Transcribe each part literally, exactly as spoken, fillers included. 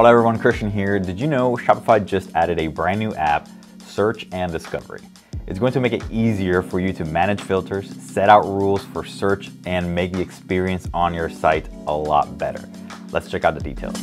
Hello everyone, Christian here. Did you know Shopify just added a brand new app, Search and Discovery? It's going to make it easier for you to manage filters, set out rules for search, and make the experience on your site a lot better. Let's check out the details.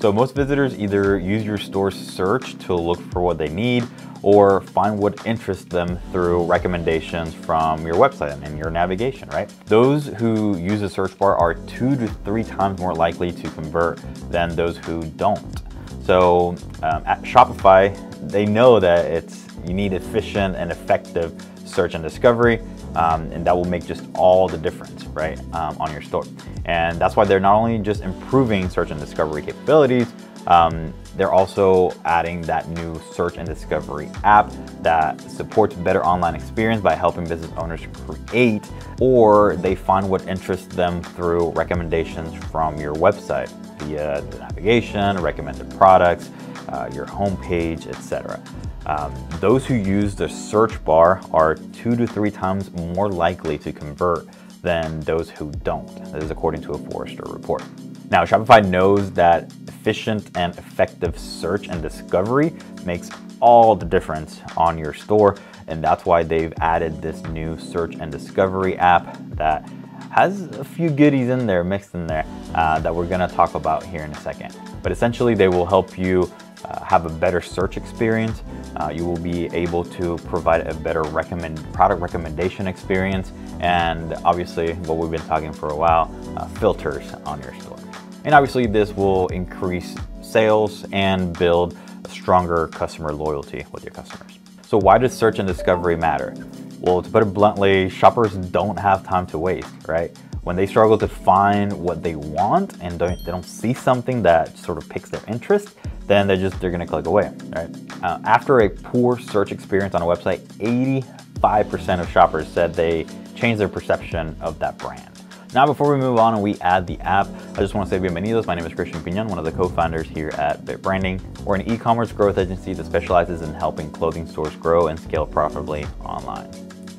So most visitors either use your store's search to look for what they need or find what interests them through recommendations from your website and your navigation, right? Those who use the search bar are two to three times more likely to convert than those who don't. So um, at Shopify, they know that it's you need efficient and effective search and discovery, um, and that will make just all the difference, right, um, on your store. And that's why they're not only just improving search and discovery capabilities, um, they're also adding that new search and discovery app that supports better online experience by helping business owners create, or they find what interests them through recommendations from your website via the navigation, recommended products, uh, your homepage, et cetera. Um, those who use the search bar are two to three times more likely to convert than those who don't. This is according to a Forrester report. Now, Shopify knows that efficient and effective search and discovery makes all the difference on your store, and that's why they've added this new search and discovery app that has a few goodies in there, mixed in there, uh, that we're gonna talk about here in a second. But essentially, they will help you uh, have a better search experience. Uh, you will be able to provide a better recommend product recommendation experience, and obviously, what we've been talking for a while, uh, filters on your store. And obviously this will increase sales and build a stronger customer loyalty with your customers. So why does search and discovery matter? Well, to put it bluntly, shoppers don't have time to waste, right? When they struggle to find what they want and don't, they don't see something that sort of piques their interest, then they're just, they're gonna click away, right? Uh, after a poor search experience on a website, eighty-five percent of shoppers said they changed their perception of that brand. Now, before we move on and we add the app, I just want to say bienvenidos. My name is Christian Pignon, one of the co-founders here at BitBranding. We're an e-commerce growth agency that specializes in helping clothing stores grow and scale profitably online.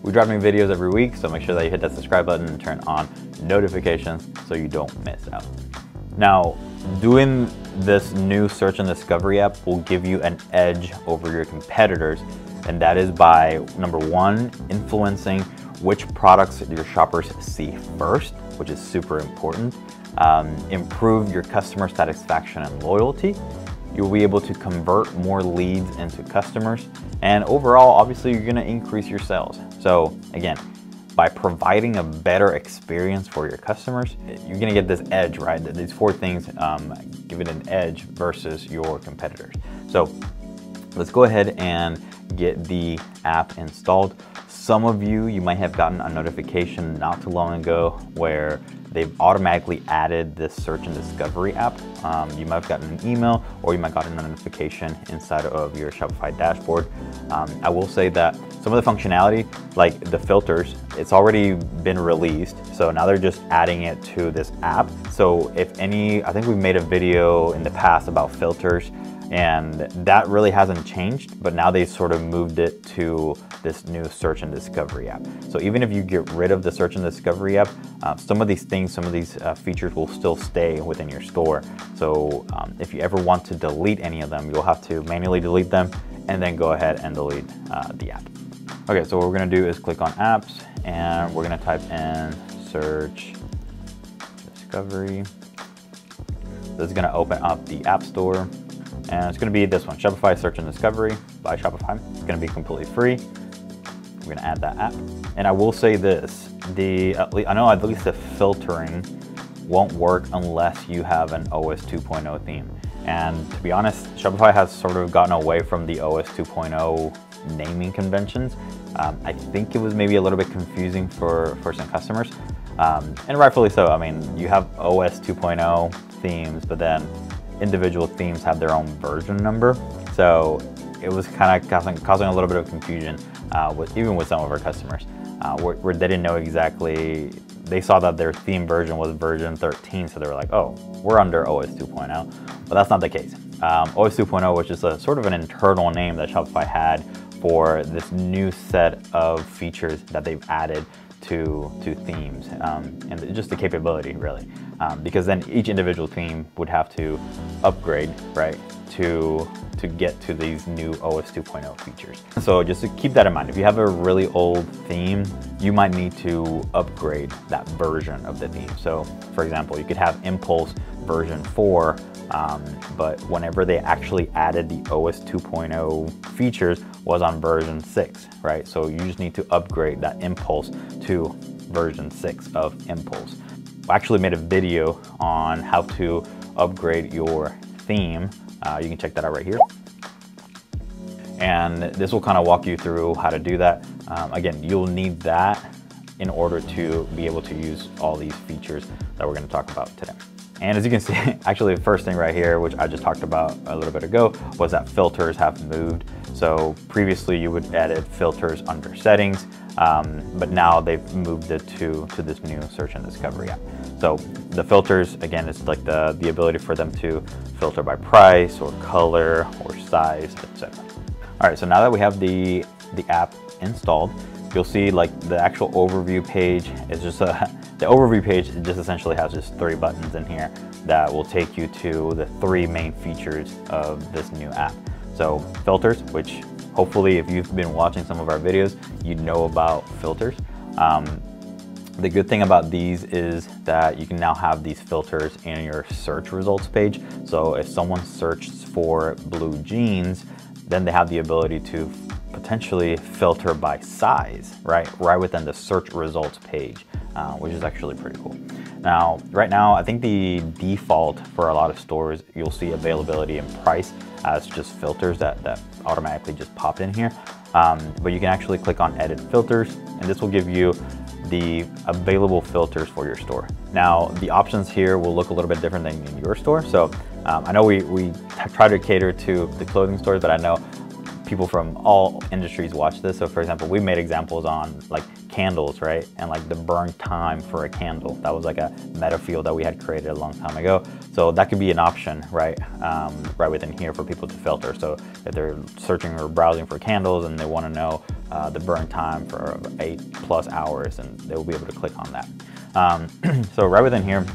We drop new videos every week, so make sure that you hit that subscribe button and turn on notifications so you don't miss out. Now, doing this new search and discovery app will give you an edge over your competitors, and that is by, number one, influencing which products your shoppers see first, which is super important. Um, improve your customer satisfaction and loyalty. You'll be able to convert more leads into customers. And overall, obviously, you're gonna increase your sales. So again, by providing a better experience for your customers, you're gonna get this edge, right? These four things um, give it an edge versus your competitors. So let's go ahead and get the app installed. Some of you, you might have gotten a notification not too long ago where they've automatically added this search and discovery app. Um, you might have gotten an email or you might have gotten a notification inside of your Shopify dashboard. Um, I will say that some of the functionality, like the filters, it's already been released. So now they're just adding it to this app. So if any, I think we've made a video in the past about filters, and that really hasn't changed, but now they sort of moved it to this new search and discovery app. So even if you get rid of the search and discovery app, uh, some of these things, some of these uh, features will still stay within your store. So um, if you ever want to delete any of them, you'll have to manually delete them and then go ahead and delete uh, the app. Okay, so what we're gonna do is click on apps and we're gonna type in search discovery. This is gonna open up the app store. And it's gonna be this one, Shopify Search and Discovery by Shopify. It's gonna be completely free. I'm gonna add that app. And I will say this, the at least, I know at least the filtering won't work unless you have an O S two point oh theme. And to be honest, Shopify has sort of gotten away from the O S two point oh naming conventions. Um, I think it was maybe a little bit confusing for, for some customers. Um, and rightfully so. I mean, you have O S two point oh themes, but then individual themes have their own version number. So it was kind of causing, causing a little bit of confusion uh, with, even with some of our customers, uh, where, where they didn't know exactly, they saw that their theme version was version thirteen. So they were like, oh, we're under O S two point oh, but that's not the case. Um, O S two point oh, which is a sort of an internal name that Shopify had for this new set of features that they've added to, to themes um, and just the capability, really. Um, because then each individual theme would have to upgrade, right, to, to get to these new O S two point oh features. So just to keep that in mind, if you have a really old theme, you might need to upgrade that version of the theme. So for example, you could have Impulse version four, um, but whenever they actually added the O S two point oh features was on version six, right? So you just need to upgrade that Impulse to version six of Impulse. I actually made a video on how to upgrade your theme. Uh, you can check that out right here. And this will kind of walk you through how to do that. Um, again, you'll need that in order to be able to use all these features that we're going to talk about today. And as you can see, actually the first thing right here, which I just talked about a little bit ago, was that filters have moved. So previously you would edit filters under settings, um, but now they've moved it to, to this new Search and Discovery app. So the filters, again, it's like the, the ability for them to filter by price or color or size, et cetera. All right, so now that we have the, the app installed, you'll see like the actual overview page is just a, the overview page just essentially has just three buttons in here that will take you to the three main features of this new app. So filters, which hopefully if you've been watching some of our videos, you know about filters. Um, the good thing about these is that you can now have these filters in your search results page. So if someone searches for blue jeans, then they have the ability to potentially filter by size, right? Right within the search results page, uh, which is actually pretty cool. Now, right now, I think the default for a lot of stores, you'll see availability and price as just filters that, that automatically just popped in here. Um, but you can actually click on edit filters, and this will give you the available filters for your store. Now, the options here will look a little bit different than in your store. So um, I know we, we try to cater to the clothing stores, but I know people from all industries watch this. So for example, we made examples on like candles, right? And like the burn time for a candle. That was like a meta field that we had created a long time ago. So that could be an option, right? Um, right within here for people to filter. So if they're searching or browsing for candles and they want to know uh, the burn time for eight plus hours, and they will be able to click on that. Um, so right within here,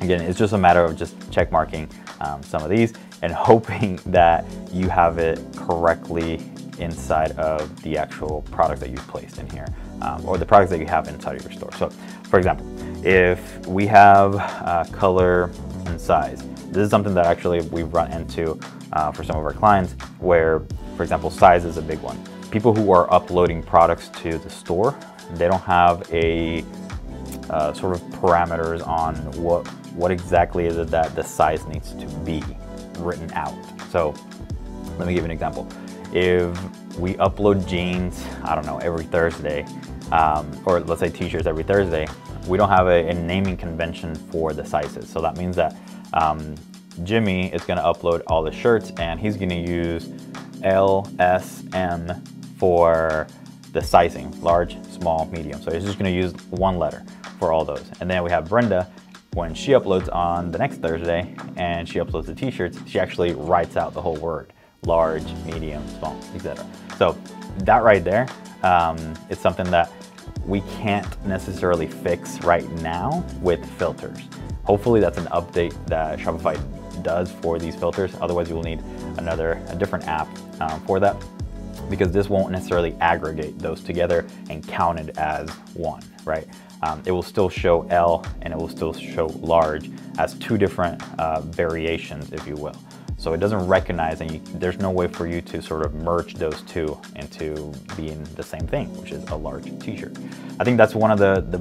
again, it's just a matter of just check marking um, some of these and hoping that you have it correctly inside of the actual product that you've placed in here, um, or the products that you have inside of your store. So for example, if we have uh, color and size, this is something that actually we've run into uh, for some of our clients where, for example, size is a big one. People who are uploading products to the store, they don't have a uh, sort of parameters on what, what exactly is it that the size needs to be written out. So let me give you an example. If we upload jeans, I don't know, every Thursday, um, or let's say t-shirts every Thursday, we don't have a, a naming convention for the sizes. So that means that um, Jimmy is going to upload all the shirts, and he's going to use L, S, M for the sizing, large, small, medium. So he's just going to use one letter for all those. And then we have Brenda. When she uploads on the next Thursday and she uploads the t-shirts, she actually writes out the whole word, large, medium, small, et cetera. So that right there, um, it's something that we can't necessarily fix right now with filters. Hopefully that's an update that Shopify does for these filters. Otherwise you will need another, a different app um, for that, because this won't necessarily aggregate those together and count it as one, right? Um, it will still show L and it will still show large as two different uh, variations, if you will. So it doesn't recognize, and you, there's no way for you to sort of merge those two into being the same thing, which is a large t-shirt. I think that's one of the, the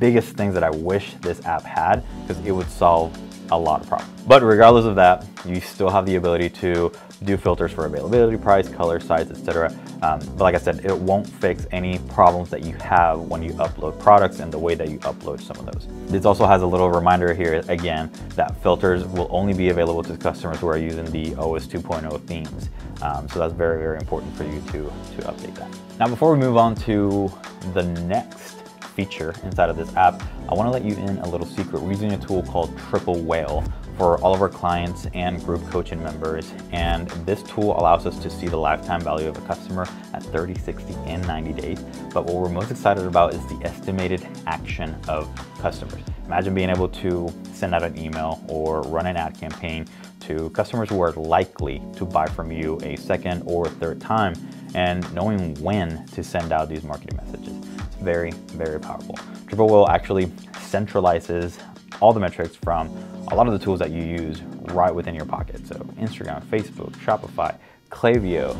biggest things that I wish this app had, because it would solve a lot of problems. But regardless of that, you still have the ability to do filters for availability, price, color, size, et cetera. Um, but like I said, it won't fix any problems that you have when you upload products and the way that you upload some of those. This also has a little reminder here, again, that filters will only be available to customers who are using the O S two point oh themes. Um, so that's very, very important for you to, to update that. Now, before we move on to the next feature inside of this app, I want to let you in a little secret. We're using a tool called Triple Whale for all of our clients and group coaching members. And this tool allows us to see the lifetime value of a customer at thirty, sixty, and ninety days. But what we're most excited about is the estimated action of customers. Imagine being able to send out an email or run an ad campaign to customers who are likely to buy from you a second or third time, and knowing when to send out these marketing messages. It's very, very powerful. Triple Whale actually centralizes all the metrics from a lot of the tools that you use right within your pocket. So Instagram, Facebook, Shopify, Klaviyo,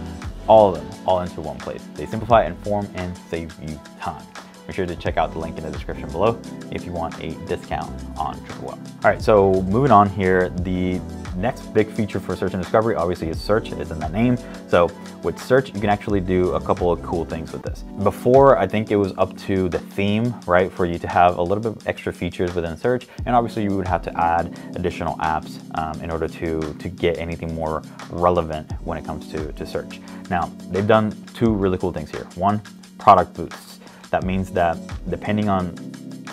all of them, all into one place. They simplify, inform, and save you time. Make sure to check out the link in the description below if you want a discount on Triple Whale. All right, so moving on here, the next big feature for Search and Discovery obviously is search. It's in the name. So with search, you can actually do a couple of cool things with this. Before, I think it was up to the theme, right, for you to have a little bit of extra features within search, and obviously you would have to add additional apps um, in order to to get anything more relevant when it comes to to search. Now they've done two really cool things here. One, product boosts. That means that depending on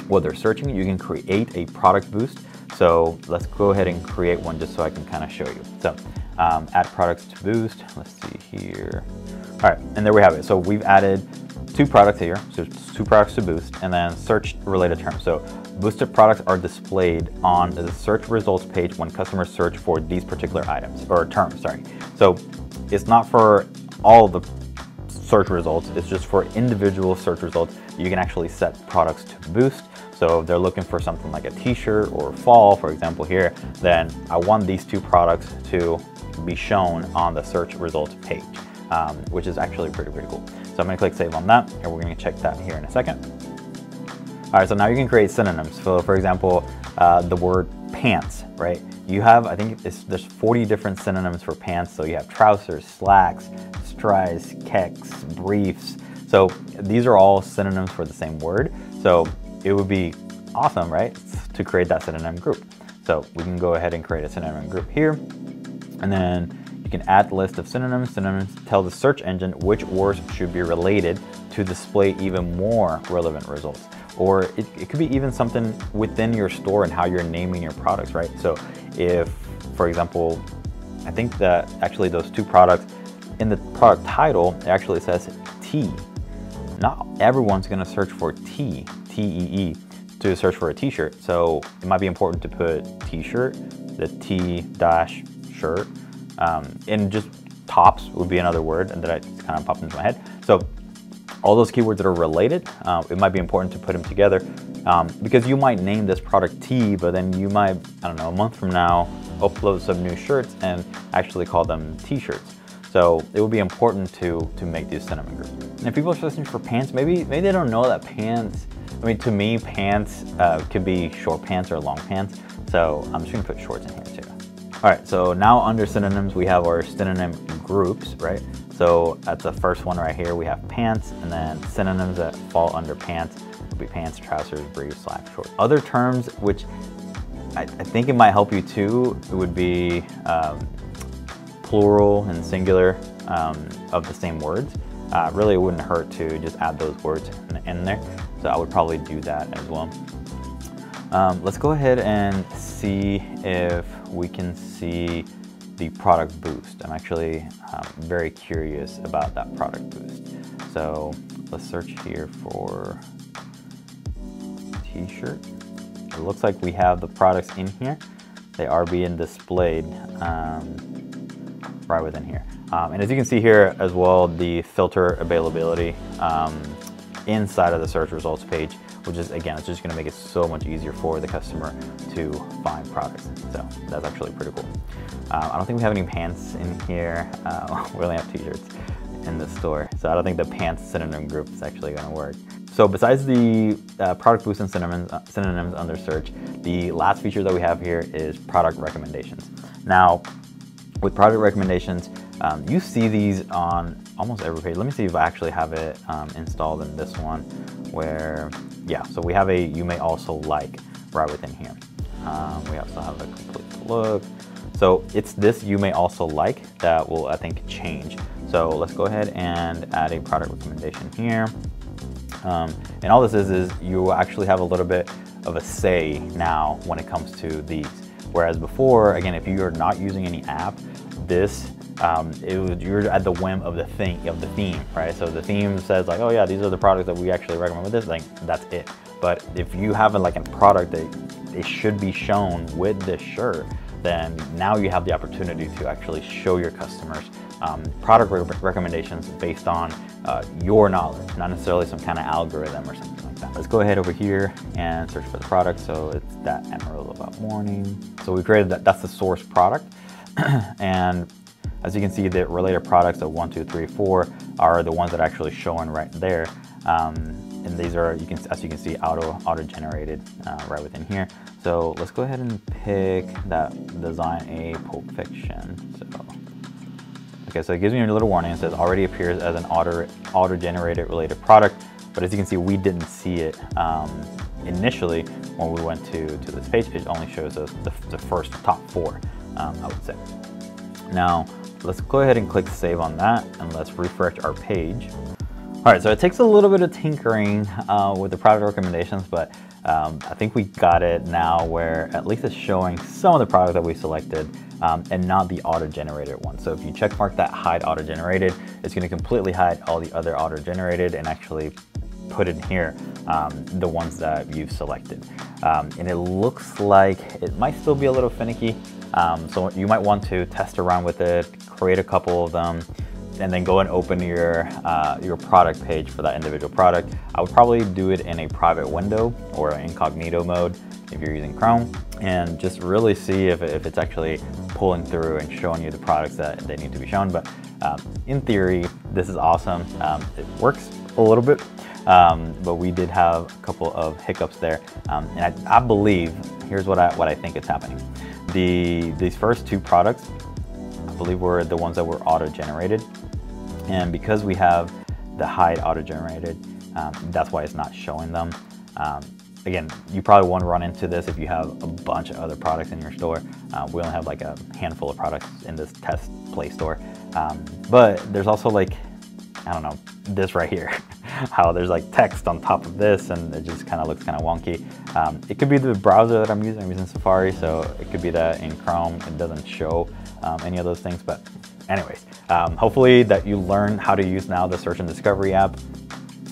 what they're searching, you can create a product boost. So let's go ahead and create one just so I can kind of show you. So um, add products to boost. Let's see here. All right, and there we have it. So we've added two products here. So it's two products to boost, and then search related terms. So boosted products are displayed on the search results page when customers search for these particular items or terms, sorry. So it's not for all the search results. It's just for individual search results. You can actually set products to boost. So if they're looking for something like a t-shirt or fall, for example here, then I want these two products to be shown on the search results page, um, which is actually pretty, pretty cool. So I'm gonna click save on that, and we're gonna check that here in a second. All right, so now you can create synonyms. So for example, uh, the word pants, right? You have, I think it's, there's forty different synonyms for pants. So you have trousers, slacks, strays, kecks, briefs. So these are all synonyms for the same word. So it would be awesome, right, to create that synonym group. So we can go ahead and create a synonym group here. And then you can add list of synonyms. Synonyms tell the search engine which words should be related to display even more relevant results. Or it, it could be even something within your store and how you're naming your products, right? So if, for example, I think that actually those two products, in the product title, it actually says tea. Not everyone's gonna search for tea. T E E to search for a t-shirt. So it might be important to put t-shirt, the T dash shirt, um, and just tops would be another word that I just kind of popped into my head. So all those keywords that are related, uh, it might be important to put them together um, because you might name this product T, but then you might, I don't know, a month from now, upload some new shirts and actually call them t-shirts. So it would be important to, to make these synonym groups. And if people are searching for pants, maybe, maybe they don't know that pants, I mean, to me, pants uh, could be short pants or long pants. So I'm just gonna put shorts in here too. All right, so now under synonyms, we have our synonym groups, right? So at the first one right here, we have pants, and then synonyms that fall under pants would be pants, trousers, briefs, slacks, shorts. Other terms, which I, I think it might help you too, it would be um, plural and singular um, of the same words. Uh, really, it wouldn't hurt to just add those words in, in there. So I would probably do that as well. Um, let's go ahead and see if we can see the product boost. I'm actually um, very curious about that product boost. So let's search here for t-shirt. It looks like we have the products in here. They are being displayed um, right within here. Um, and as you can see here as well, the filter availability um, inside of the search results page, which is, again, it's just gonna make it so much easier for the customer to find products. So that's actually pretty cool. Uh, I don't think we have any pants in here. Uh, we only have t-shirts in the store. So I don't think the pants synonym group is actually gonna work. So besides the uh, product boost and synonyms, uh, synonyms under search, the last feature that we have here is product recommendations. Now, with product recommendations, um, you see these on almost every page. Let me see if I actually have it um, installed in this one where, yeah, so we have a you may also like right within here. Um, we also have a complete look. So it's this you may also like that will, I think, change. So let's go ahead and add a product recommendation here. Um, and all this is, is you actually have a little bit of a say now when it comes to these. Whereas before, again, if you are not using any app, this um, it was, you're at the whim of the thing of the theme, right? So the theme says like, oh yeah, these are the products that we actually recommend with this. Like that's it. But if you have like a product that it should be shown with this shirt, then now you have the opportunity to actually show your customers um, product re recommendations based on uh, your knowledge, not necessarily some kind of algorithm or something like that. Let's go ahead over here and search for the product. So it's that Amarillo About Morning. So we created that, that's the source product. And as you can see, the related products of one, two, three, four are the ones that are actually showing right there. Um, and these are, you can, as you can see, auto, auto generated uh, right within here. So let's go ahead and pick that Design A Pulp Fiction. So, okay, so it gives me a little warning. It says already appears as an auto, auto generated related product. But as you can see, we didn't see it um, initially when we went to, to this page. It only shows us the, the first top four, um, I would say. Now, let's go ahead and click save on that and let's refresh our page. All right, so it takes a little bit of tinkering uh, with the product recommendations, but um, I think we got it now where at least it's showing some of the products that we selected um, and not the auto-generated one. So if you check mark that hide auto-generated, it's gonna completely hide all the other auto-generated and actually put in here um, the ones that you've selected. Um, and it looks like it might still be a little finicky. Um, so you might want to test around with it, create a couple of them, and then go and open your uh, your product page for that individual product. I would probably do it in a private window or incognito mode if you're using Chrome, and just really see if, if it's actually pulling through and showing you the products that they need to be shown. But um, in theory, this is awesome. Um, it works a little bit, um, but we did have a couple of hiccups there. Um, and I, I believe, here's what I, what I think is happening. The, these first two products, I believe, were the ones that were auto-generated. And because we have the hide auto-generated, um, that's why it's not showing them. Um, again, you probably won't run into this if you have a bunch of other products in your store. Uh, we only have like a handful of products in this test Play Store. Um, but there's also like, I don't know, this right here. How there's like text on top of this and it just kind of looks kind of wonky. Um, it could be the browser that I'm using. I'm using Safari, so it could be that in Chrome it doesn't show um, any of those things. But anyways, um, hopefully that you learn how to use now the Search and Discovery app.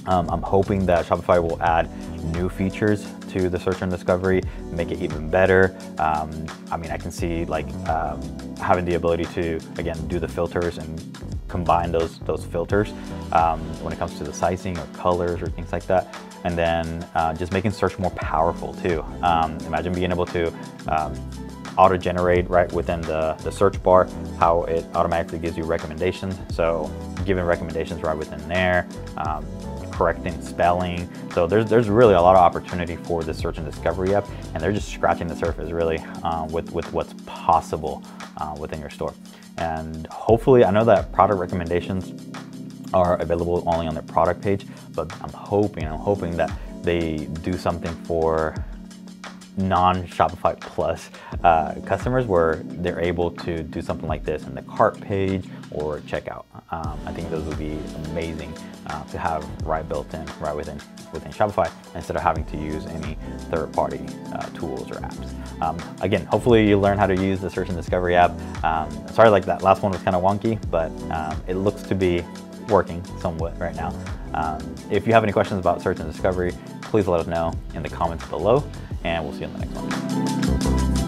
Um, I'm hoping that Shopify will add new features to the Search and Discovery, make it even better. Um, I mean, I can see like um, having the ability to, again, do the filters and combine those those filters um, when it comes to the sizing or colors or things like that. And then uh, just making search more powerful too. Um, imagine being able to um, auto-generate right within the, the search bar, how it automatically gives you recommendations. So giving recommendations right within there, um, correcting spelling. So there's, there's really a lot of opportunity for the Search and Discovery app, and they're just scratching the surface really uh, with, with what's possible uh, within your store. And hopefully, I know that product recommendations are available only on their product page, but I'm hoping, I'm hoping that they do something for non-Shopify Plus uh, customers where they're able to do something like this in the cart page or checkout. Um, I think those would be amazing uh, to have right built in, right within within Shopify, instead of having to use any third-party uh, tools or apps. Um, again, hopefully you learn how to use the Search and Discovery app. Um, sorry, like that last one was kind of wonky, but um, it looks to be working somewhat right now. Um, if you have any questions about Search and Discovery, please let us know in the comments below, and we'll see you in the next one.